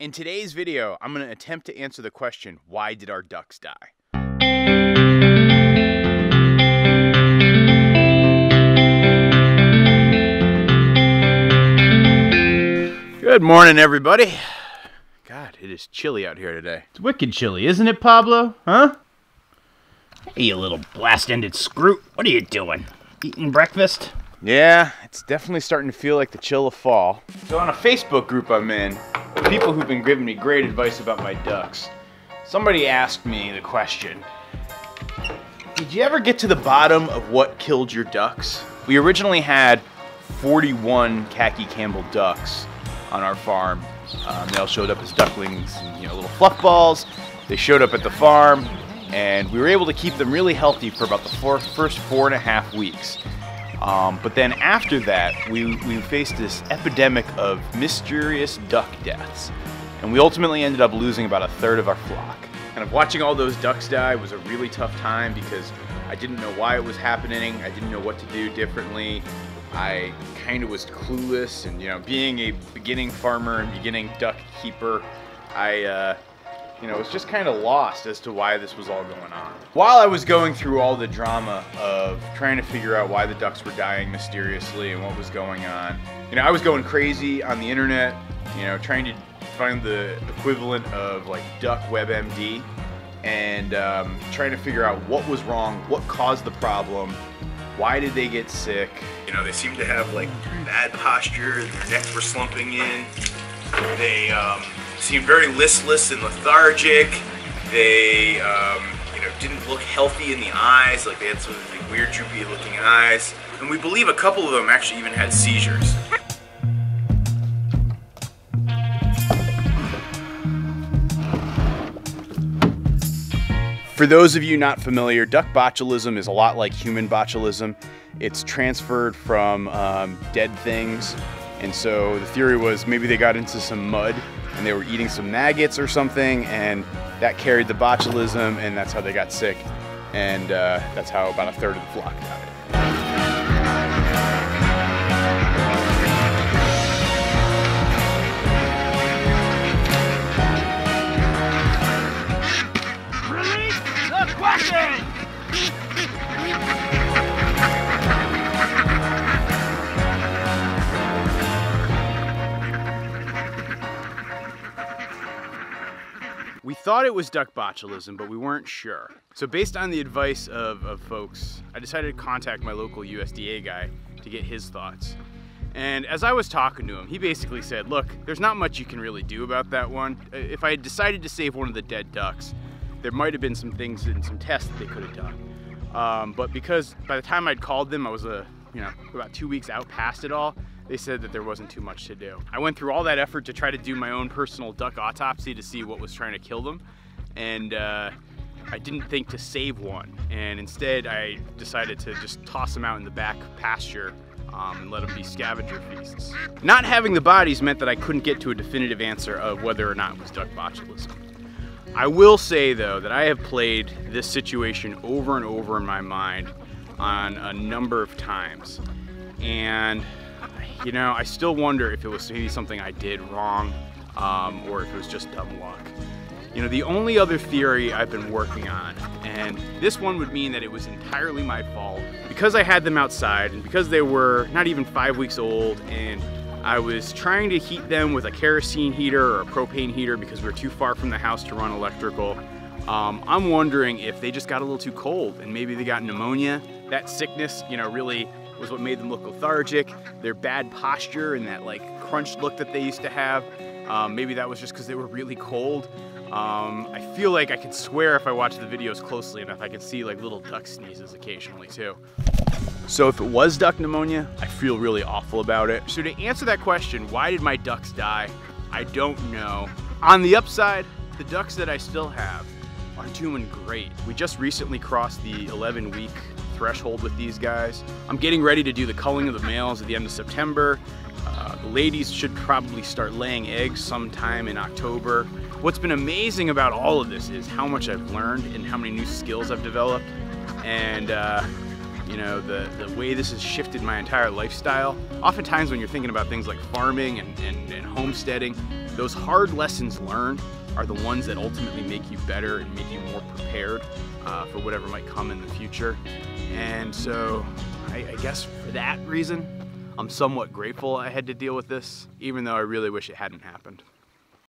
In today's video, I'm going to attempt to answer the question, why did our ducks die? Good morning, everybody. God, it is chilly out here today. It's wicked chilly, isn't it, Pablo? Huh? Hey, you little blast-ended scroot. What are you doing? Eating breakfast? Yeah, it's definitely starting to feel like the chill of fall. So on a Facebook group I'm in, people who've been giving me great advice about my ducks, somebody asked me the question, did you ever get to the bottom of what killed your ducks? We originally had 41 khaki campbell ducks on our farm. They all showed up as ducklings and, little fluff balls. They showed up at the farm and we were able to keep them really healthy for about the first 4.5 weeks. But then after that, we faced this epidemic of mysterious duck deaths. And we ultimately ended up losing about 1/3 of our flock. Kind of watching all those ducks die was a really tough time because I didn't know why it was happening. I didn't know what to do differently. I kind of was clueless and, being a beginning farmer and beginning duck keeper, I was just kind of lost as to why this was all going on. While I was going through all the drama of trying to figure out why the ducks were dying mysteriously and what was going on, I was going crazy on the internet, trying to find the equivalent of like duck WebMD and trying to figure out what was wrong, what caused the problem, why did they get sick. They seemed to have like bad posture, their necks were slumping in, they seemed very listless and lethargic. They, didn't look healthy in the eyes. Like they had some like, weird, droopy-looking eyes, and we believe a couple of them actually even had seizures. For those of you not familiar, duck botulism is a lot like human botulism. It's transferred from dead things, and so the theory was maybe they got into some mud and they were eating some maggots or something, and that carried the botulism, and that's how they got sick, and that's how about 1/3 of the flock died. Release the question! We thought it was duck botulism, but we weren't sure. So based on the advice of folks, I decided to contact my local USDA guy to get his thoughts. And as I was talking to him, he basically said, look, there's not much you can really do about that one. If I had decided to save one of the dead ducks, there might have been some things and some tests that they could have done. But because by the time I'd called them, I was about 2 weeks out past it all, they said that there wasn't too much to do. I went through all that effort to try to do my own personal duck autopsy to see what was trying to kill them, and I didn't think to save one, and instead I decided to just toss them out in the back pasture and let them be scavenger feasts. Not having the bodies meant that I couldn't get to a definitive answer of whether or not it was duck botulism. I will say though that I have played this situation over and over in my mind on a number of times, and I still wonder if it was maybe something I did wrong or if it was just dumb luck. The only other theory I've been working on, and this one would mean that it was entirely my fault. Because I had them outside and because they were not even 5 weeks old and I was trying to heat them with a kerosene heater or a propane heater because we were too far from the house to run electrical, I'm wondering if they just got a little too cold and maybe they got pneumonia. That sickness, really was what made them look lethargic. Their bad posture and that like crunched look that they used to have, maybe that was just because they were really cold. I feel like I can swear if I watch the videos closely enough, I can see like little duck sneezes occasionally too. So if it was duck pneumonia, I feel really awful about it. So to answer that question, why did my ducks die? I don't know. On the upside, the ducks that I still have are doing great. We just recently crossed the 11-week threshold with these guys. I'm getting ready to do the culling of the males at the end of September. The ladies should probably start laying eggs sometime in October. What's been amazing about all of this is how much I've learned and how many new skills I've developed. And the way this has shifted my entire lifestyle. Oftentimes when you're thinking about things like farming and homesteading, Those hard lessons learned are the ones that ultimately make you better and make you more prepared for whatever might come in the future. And so I guess for that reason, I'm somewhat grateful I had to deal with this, even though I really wish it hadn't happened.